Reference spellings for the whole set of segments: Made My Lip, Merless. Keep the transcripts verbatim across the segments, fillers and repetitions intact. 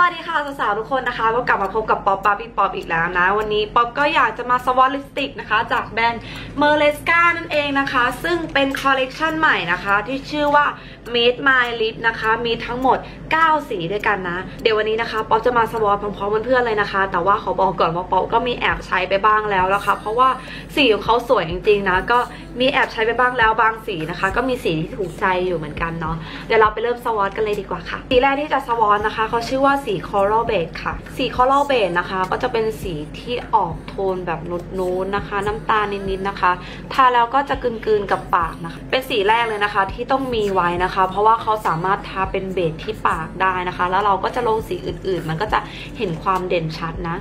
สวัสดีค่ะสาวๆทุกคนนะคะก็กลับมาพบกับป๊อปป๊าปี้ป๊อปอีกแล้วนะวันนี้ป๊อปก็อยากจะมาสวอตลิปสติกนะคะจากแบรนด์เมอร์เลสก้านั่นเองนะคะซึ่งเป็นคอลเลกชันใหม่นะคะที่ชื่อว่า Made My Lip นะคะมีทั้งหมดเก้าสีด้วยกันนะเดี๋ยววันนี้นะคะป๊อปจะมาสวอตพร้อมๆเพื่อนๆเลยนะคะแต่ว่าขอบอกก่อนว่าป๊อปก็มีแอบใช้ไปบ้างแล้วนะคะเพราะว่าสีของเขาสวยจริงๆนะก็มีแอบใช้ไปบ้างแล้วบางสีนะคะก็มีสีที่ถูกใจอยู่เหมือนกันเนาะเดี๋ยวเราไปเริ่มสวอตกันเลยดีกว่าค่ะสีแรกที่จะสวอตนะคะเขาชื่อว่าสี Coral Beige ค่ะสี Coral Beige นะคะก็จะเป็นสีที่ออกโทนแบบนูนๆนะคะน้ำตาลนิดๆนะคะทาแล้วก็จะกลืนๆกับปากนะคะเป็นสีแรกเลยนะคะที่ต้องมีไว้นะคะเพราะว่าเขาสามารถทาเป็นเบสที่ปากได้นะคะแล้วเราก็จะลงสีอื่นๆมันก็จะเห็นความเด่นชัดนะ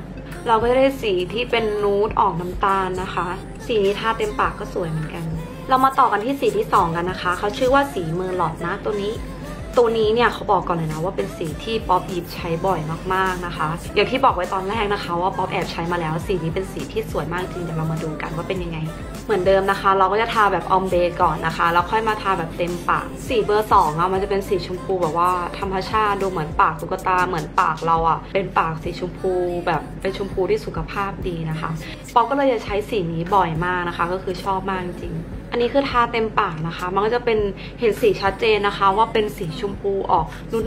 เราก็จะได้สีที่เป็นนูดออกน้ำตาลนะคะสีนี้ทาเต็มปากก็สวยเหมือนกันเรามาต่อกันที่สีที่สองกันนะคะเขาชื่อว่าสีเมอร์ลอตนะตัวนี้ตัวนี้เนี่ยเขาบอกก่อนเลยนะว่าเป็นสีที่ป๊อปหยิบใช้บ่อยมากๆนะคะอย่างที่บอกไว้ตอนแรกนะคะว่าป๊อปแอบใช้มาแล้วสีนี้เป็นสีที่สวยมากจริงเดี๋ยวเรามาดูกันว่าเป็นยังไงเหมือนเดิมนะคะเราก็จะทาแบบออมเบก่อนนะคะแล้วค่อยมาทาแบบเต็มปากสีเบอร์สองอะมันจะเป็นสีชมพูแบบว่าธรรมชาติดูเหมือนปากตุ๊กตาเหมือนปากเราอะเป็นปากสีชมพูแบบเป็นชมพูที่สุขภาพดีนะคะป๊อปก็เลยจะใช้สีนี้บ่อยมากนะคะก็คือชอบมากจริงอันนี้คือทาเต็มปากนะคะมันก็จะเป็นเห็นสีชัดเจนนะคะว่าเป็นสีชมพูออก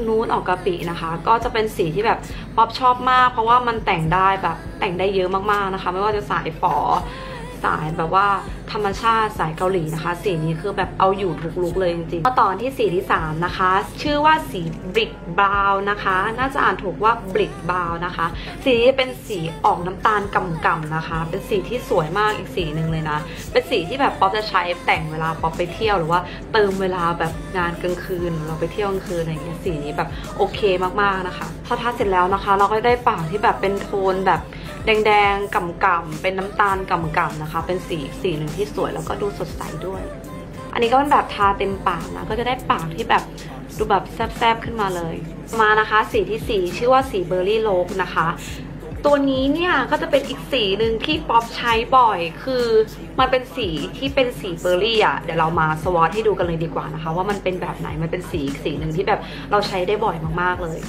นูนๆออกกะปินะคะก็จะเป็นสีที่แบบป๊อปชอบมากเพราะว่ามันแต่งได้แบบแต่งได้เยอะมากๆนะคะไม่ว่าจะสายฝอสายแบบว่าธรรมชาติสายเกาหลีนะคะสีนี้คือแบบเอาอยู่ทุกลุกเลยจริงๆมาต่อที่สีที่สามนะคะชื่อว่าสีบริกบราวน์นะคะน่าจะอ่านถูกว่าบริกบราวน์นะคะสีนี้เป็นสีออกน้ำตาลก่ำๆนะคะเป็นสีที่สวยมากอีกสีหนึ่งเลยนะเป็นสีที่แบบป๊อปจะใช้แต่งเวลาป๊อปไปเที่ยวหรือว่าเติมเวลาแบบงานกลางคืนเราไปเที่ยวกลางคืนอะไรอย่างเงี้ยสีนี้แบบโอเคมากๆนะคะพอทาเสร็จแล้วนะคะเราก็ได้ปากที่แบบเป็นโทนแบบแดงๆก่ำๆเป็นน้ำตาลก่ำๆนะคะเป็นสีสีหนึ่งที่สวยแล้วก็ดูสดใสด้วยอันนี้ก็เป็นแบบทาเต็มปากนะก็จะได้ปากที่แบบดูแบบแซบๆขึ้นมาเลยมานะคะสีที่สี่ชื่อว่าสีเบอร์รี่โลกนะคะตัวนี้เนี่ยก็จะเป็นอีกสีหนึ่งที่ป๊อปใช้บ่อยคือมันเป็นสีที่เป็นสีเบอร์รี่อ่ะเดี๋ยวเรามาสวอตให้ดูกันเลยดีกว่านะคะว่ามันเป็นแบบไหนมันเป็นสีอีกสีหนึ่งที่แบบเราใช้ได้บ่อยมากๆเลย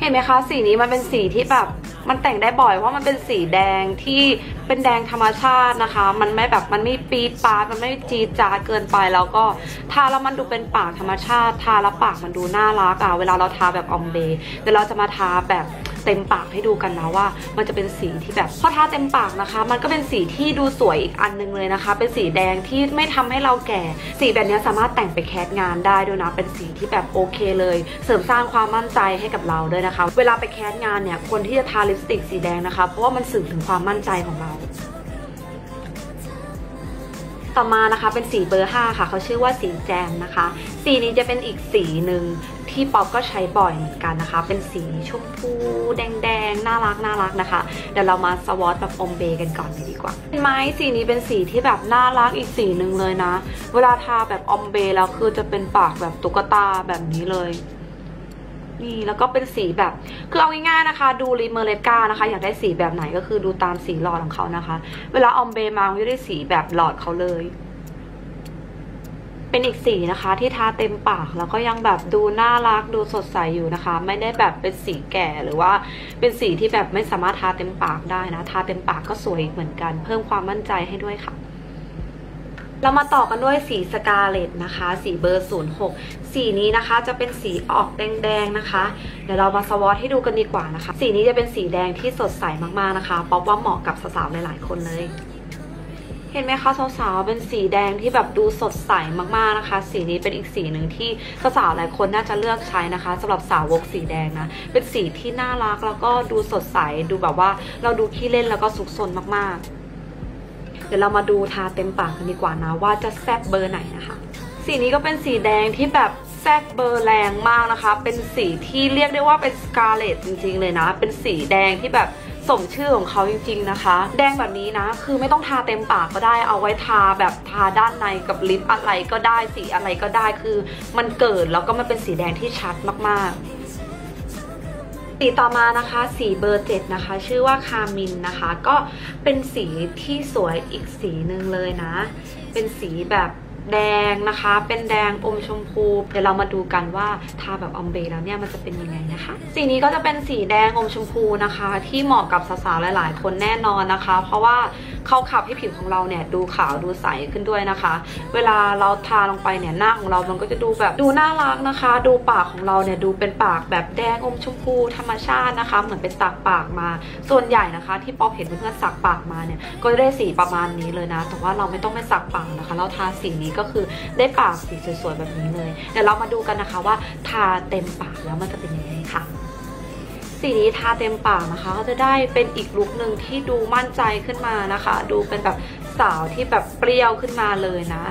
เห็นไหมคะสีนี้มันเป็นสีที่แบบมันแต่งได้บ่อยเพราะมันเป็นสีแดงที่เป็นแดงธรรมชาตินะคะมันไม่แบบมันไม่ปี๊ปามันไม่จีจ้าเกินไปแล้วก็ทาแล้วมันดูเป็นปากธรรมชาติทาแล้วปากมันดูน่ารักอ่ะเวลาเราทาแบบออมเบย์เดี๋ยวเราจะมาทาแบบเต็มปากให้ดูกันนะว่ามันจะเป็นสีที่แบบพอทาเต็มปากนะคะมันก็เป็นสีที่ดูสวยอีกอันนึงเลยนะคะเป็นสีแดงที่ไม่ทำให้เราแก่สีแบบนี้สามารถแต่งไปแคสงานได้ด้วยนะเป็นสีที่แบบโอเคเลยเสริมสร้างความมั่นใจให้กับเราด้วยนะคะเวลาไปแคสงานเนี่ยคนที่จะทาลิปสติกสีแดงนะคะเพราะว่ามันสื่อถึงความมั่นใจของเราต่อมานะคะเป็นสีเบอร์ห้าค่ะเขาชื่อว่าสีแจมนะคะสีนี้จะเป็นอีกสีหนึ่งที่ป๊อปก็ใช้บ่อยเหมือนกันนะคะเป็นสีชมพูแดงๆน่ารักน่ารักนะคะเดี๋ยวเรามาสวอตแบบอมเบย์กันก่อนเลยดีกว่าเห็นไหมสีนี้เป็นสีที่แบบน่ารักอีกสีหนึ่งเลยนะเวลาทาแบบอมเบย์แล้วคือจะเป็นปากแบบตุ๊กตาแบบนี้เลยนี่แล้วก็เป็นสีแบบคือเอาง่ายๆนะคะดูลิปเมอร์เลสก้านะคะอยากได้สีแบบไหนก็คือดูตามสีหลอดของเขานะคะเวลาออมเบย์มาก็จะได้สีแบบหลอดเขาเลยเป็นอีกสีนะคะที่ทาเต็มปากแล้วก็ยังแบบดูน่ารักดูสดใสอยู่นะคะไม่ได้แบบเป็นสีแก่หรือว่าเป็นสีที่แบบไม่สามารถทาเต็มปากได้นะทาเต็มปากก็สวยเหมือนกันเพิ่มความมั่นใจให้ด้วยค่ะเรามาต่อกันด้วยสีสกาเลตนะคะสีเบอร์ศูนย์หกสีนี้นะคะจะเป็นสีออกแดงๆนะคะเดี๋ยวเรามาสวอตให้ดูกันดีกว่านะคะสีนี้จะเป็นสีแดงที่สดใสมากๆนะคะป๊อปว่าเหมาะกับสาวๆหลายๆคนเลยเห็นไหมคะสาวๆเป็นสีแดงที่แบบดูสดใสมากๆนะคะสีนี้เป็นอีกสีหนึ่งที่สาวๆหลายคนน่าจะเลือกใช้นะคะสำหรับสาวกสีแดงนะเป็นสีที่น่ารักแล้วก็ดูสดใสดูแบบว่าเราดูขี้เล่นแล้วก็สุขสนมากๆเดี๋ยวเรามาดูทาเต็มปากกันดีกว่านะว่าจะแซบเบอร์ไหนนะคะสีนี้ก็เป็นสีแดงที่แบบแซบเบอร์แรงมากนะคะเป็นสีที่เรียกได้ว่าเป็นสกาเลตจริงๆเลยนะเป็นสีแดงที่แบบสมชื่อของเขาจริงๆนะคะแดงแบบนี้นะคือไม่ต้องทาเต็มปากก็ได้เอาไว้ทาแบบทาด้านในกับลิปอะไรก็ได้สีอะไรก็ได้คือมันเกิดแล้วก็มันเป็นสีแดงที่ชัดมากๆสีต่อมานะคะสีเบอร์เจ็ดนะคะชื่อว่าคามินนะคะก็เป็นสีที่สวยอีกสีหนึ่งเลยนะเป็นสีแบบ แดงนะคะเป็นแดงอมชมพูเดี๋ยวเรามาดูกันว่าทาแบบออมเบย์แล้วเนี่ยมันจะเป็นยังไงนะคะสีนี้ก็จะเป็นสีแดงอมชมพูนะคะที่เหมาะกับสาวๆหลายๆคนแน่นอนนะคะเพราะว่าเขาขับให้ผิวของเราเนี่ยดูขาวดูใสขึ้นด้วยนะคะเวลาเราทาลงไปเนี่ยหน้าของเรามันก็จะดูแบบดูน่ารักนะคะดูปากของเราเนี่ยดูเป็นปากแบบแดงอมชมพูธรรมชาตินะคะเหมือนเป็นสักปากมาส่วนใหญ่นะคะที่ป๊อปเห็นเพื่อนสักปากมาเนี่ยก็ได้สีประมาณนี้เลยนะแต่ว่าเราไม่ต้องไปสักปากนะคะเราทาสีนี้ก็คือได้ปากสีสวยๆแบบนี้เลยเดี๋ยวเรามาดูกันนะคะว่าทาเต็มปากแล้วมันจะเป็นยังไงค่ะสีนี้ทาเต็มปากนะคะก็จะได้เป็นอีกลุคนึงที่ดูมั่นใจขึ้นมานะคะดูเป็นแบบสาวที่แบบเปรี้ยวขึ้นมาเลยนะ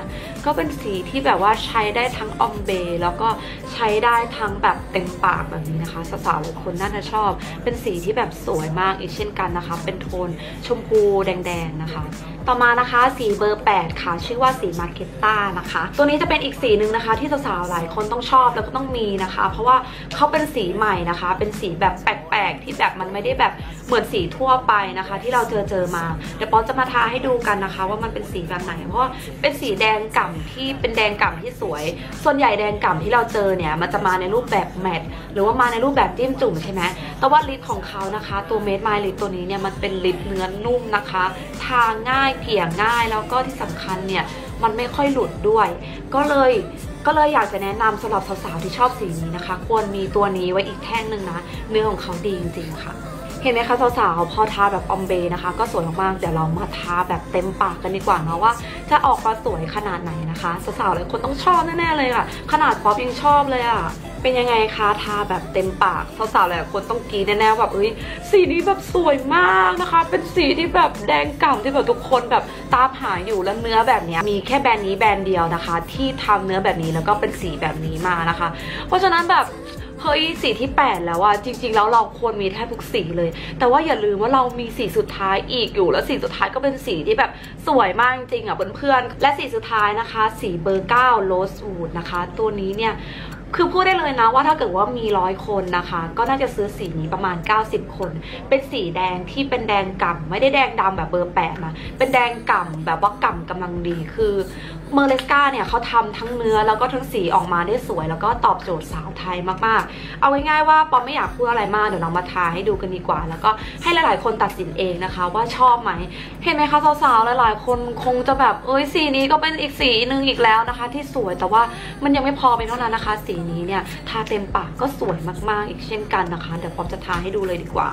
ก็เป็นสีที่แบบว่าใช้ได้ทั้งออมเบย์แล้วก็ใช้ได้ทั้งแบบเต็มปากแบบนี้นะคะสาวๆหลายคนน่าจะชอบเป็นสีที่แบบสวยมากอีกเช่นกันนะคะเป็นโทนชมพูแดงๆนะคะต่อมานะคะสีเบอร์แปดค่ะชื่อว่าสีมาร์เก็ตต้านะคะตัวนี้จะเป็นอีกสีหนึ่งนะคะที่สาวๆหลายคนต้องชอบแล้วก็ต้องมีนะคะเพราะว่าเขาเป็นสีใหม่นะคะเป็นสีแบบแปลกๆที่แบบมันไม่ได้แบบเหมือนสีทั่วไปนะคะที่เราเจอเจอมาเดี๋ยวป๊อปจะมาทาให้ดูกันนะคะว่ามันเป็นสีแบบไหนเพราะเป็นสีแดงก่ำที่เป็นแดงก่ำที่สวยส่วนใหญ่แดงก่ำที่เราเจอเนี่ยมันจะมาในรูปแบบแมทหรือว่ามาในรูปแบบจิ้มจุ่มใช่ไหมแต่ว่าลิปของเขานะคะตัวเมดไมล์ลิปตัวนี้เนี่ยมันเป็นลิปเนื้อนุ่มนะคะทาง่ายเกลี่ยง่ายแล้วก็ที่สำคัญเนี่ยมันไม่ค่อยหลุดด้วยก็เลยก็เลยอยากจะแนะนำสำหรับสาวๆที่ชอบสีนี้นะคะควรมีตัวนี้ไว้อีกแท่งหนึ่งนะเนื้อของเขาดีจริงๆค่ะเห็นไหมคะสาวๆพอทาแบบออมเบย์นะคะก็สวยมากๆเดี๋ยวเรามาทาแบบเต็มปากกันดีกว่านะว่าจะออกมาสวยขนาดไหนนะคะสาวๆหลายคนต้องชอบแน่ๆเลยค่ะขนาดป๊อปยังชอบเลยอ่ะเป็นยังไงคะทาแบบเต็มปากสาวๆหลายคนต้องกรี๊ดแน่ๆแบบเอ้ยสีนี้แบบสวยมากนะคะเป็นสีที่แบบแดงก่ำที่แบบทุกคนแบบตามหาอยู่แล้วเนื้อแบบนี้มีแค่แบรนด์นี้แบรนด์เดียวนะคะที่ทำเนื้อแบบนี้แล้วก็เป็นสีแบบนี้มานะคะเพราะฉะนั้นแบบเฮ้ยสีที่แปดแล้วอะจริงๆแล้วเราควรมีแทบทุกสีเลยแต่ว่าอย่าลืมว่าเรามีสีสุดท้ายอีกอยู่แล้วสีสุดท้ายก็เป็นสีที่แบบสวยมากจริงอะเพื่อนๆและสีสุดท้ายนะคะสีเบอร์เก้า Rosewood นะคะตัวนี้เนี่ยคือพูดได้เลยนะว่าถ้าเกิดว่ามีร้อยคนนะคะก็น่าจะซื้อสีนี้ประมาณเก้าสิบคนเป็นสีแดงที่เป็นแดงก่ำไม่ได้แดงดำแบบเบอร์แปดนะเป็นแดงก่ำแบบว่าก่ำกำลังดีคือเมอร์เลสก้าเนี่ยเขาทำทั้งเนื้อแล้วก็ทั้งสีออกมาได้สวยแล้วก็ตอบโจทย์สาวไทยมากๆเอาง่ายๆว่าปอไม่อยากพูดอะไรมากเดี๋ยวเรามาทาให้ดูกันดีกว่าแล้วก็ให้หลายๆคนตัดสินเองนะคะว่าชอบไหมเห็นไหมคะสาวๆหลายๆคนคงจะแบบเอ้ยสีนี้ก็เป็นอีกสีหนึ่งอีกแล้วนะคะที่สวยแต่ว่ามันยังไม่พอไปเท่านั้นนะคะสีนี้เนี่ยทาเต็มปากก็สวยมากๆอีกเช่นกันนะคะเดี๋ยวป๊อปจะทาให้ดูเลยดีกว่า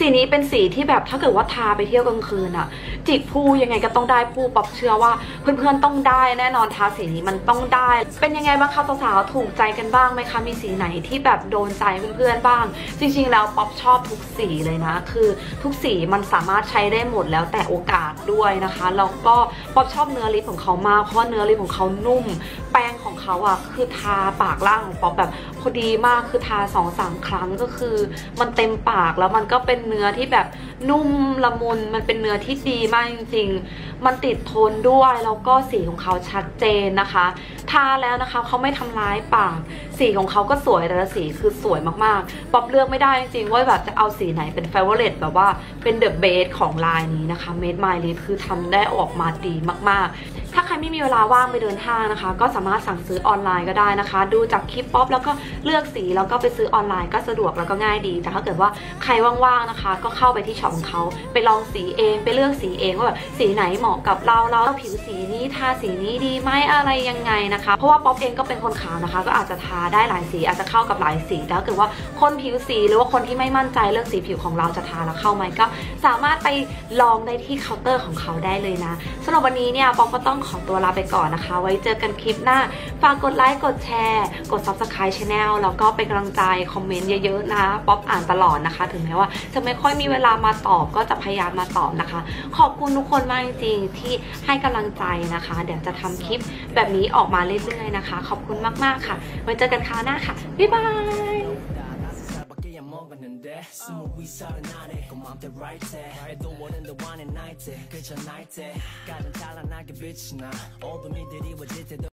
สีนี้เป็นสีที่แบบถ้าเกิดว่าทาไปเที่ยวกลางคืนอะจิกผู้ยังไงก็ต้องได้ผู้ป๊อปเชื่อว่าเพื่อนๆต้องได้แน่นอนทาสีนี้มันต้องได้เป็นยังไงบ้างคะสาวๆถูกใจกันบ้างไหมคะมีสีไหนที่แบบโดนใจเพื่อนๆบ้างจริงๆแล้วป๊อปชอบทุกสีเลยนะคือทุกสีมันสามารถใช้ได้หมดแล้วแต่โอกาสด้วยนะคะแล้วก็ป๊อปชอบเนื้อลิปของเขามากเพราะเนื้อลิปของเขานุ่มแป้งของเขาอะคือทาปากล่างของป๊อปแบบพอดีมากคือทา สองถึงสาม ครั้งก็คือมันเต็มปากแล้วมันก็เป็นเนื้อที่แบบนุ่มละมุนมันเป็นเนื้อที่ดีมากจริงๆมันติดโทนด้วยแล้วก็สีของเขาชัดเจนนะคะทาแล้วนะคะเขาไม่ทำร้ายปากสีของเขาก็สวยแต่ละสีคือสวยมากๆป๊อปเลือกไม่ได้จริงๆว่าแบบจะเอาสีไหนเป็น favorite แบบว่าเป็น the best ของลายนี้นะคะ Made My Lip คือทำได้ออกมาดีมากๆถ้าใครไม่มีเวลาว่างไปเดินห้างนะคะก็สามารถสั่งซื้อออนไลน์ก็ได้นะคะดูจากคลิปป๊อปแล้วก็เลือกสีแล้วก็ไปซื้อออนไลน์ก็สะดวกแล้วก็ง่ายดีแต่ถ้าเกิดว่าใครว่างๆนะคะก็เข้าไปที่ช็อปของเขาไปลองสีเองไปเลือกสีเองว่าแบบสีไหนเหมาะกับเราเราผิวสีนี้ทาสีนี้ดีไหมอะไรยังไงนะคะเพราะว่าป๊อปเองก็เป็นคนขาวนะคะก็อาจจะทาได้หลายสีอาจจะเข้ากับหลายสีแต่ถ้าเกิดว่าคนผิวสีหรือว่าคนที่ไม่มั่นใจเลือกสีผิวของเราจะทาแล้วเข้าไหมก็สามารถไปลองได้ที่เคาน์เตอร์ของเขาได้เลยนะสำหรับวันนี้เนี่ยป๊อปก็ต้องขอตัวลาไปก่อนนะคะไว้เจอกันคลิปหน้าฝากกดไลค์กดแชร์กด ซับสไครบ์ Channel แล้วก็เป็นกำลังใจคอมเมนต์เยอะๆนะป๊อปอ่านตลอดนะคะถึงแม้ว่าจะไม่ค่อยมีเวลามาตอบก็จะพยายามมาตอบนะคะขอบคุณทุกคนมากจริงๆที่ให้กำลังใจนะคะเดี๋ยวจะทำคลิปแบบนี้ออกมาเรื่อยๆนะคะขอบคุณมากๆค่ะไว้เจอกันคราวหน้าค่ะบ๊ายบายWe 살아나네 고맘대 right 해 해도 원한다 one and night 해 그저 night 해 가장 찬란하게 빛이 나 어둠이 드리워질 때도